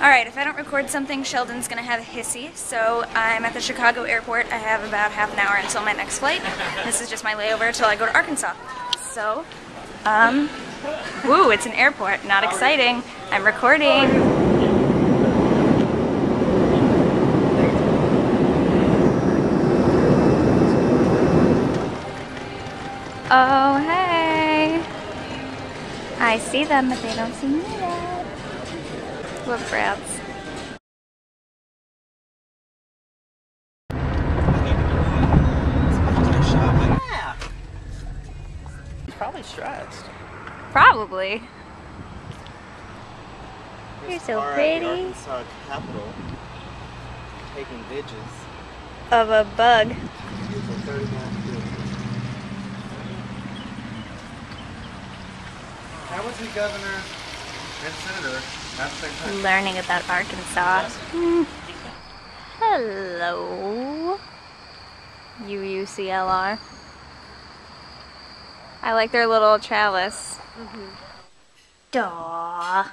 Alright, if I don't record something, Sheldon's gonna have a hissy, so I'm at the Chicago airport. I have about half an hour until my next flight. This is just my layover until I go to Arkansas. So, woo, it's an airport, not exciting. I'm recording. Oh, hey! I see them, but they don't see me yet. What brats. Yeah. He's probably stressed. Probably. You're so pretty. The Arkansas capital, taking vidges of a bug. I was the governor and senator last time. Learning about Arkansas. Hello, UUCLR. I like their little chalice. Duh.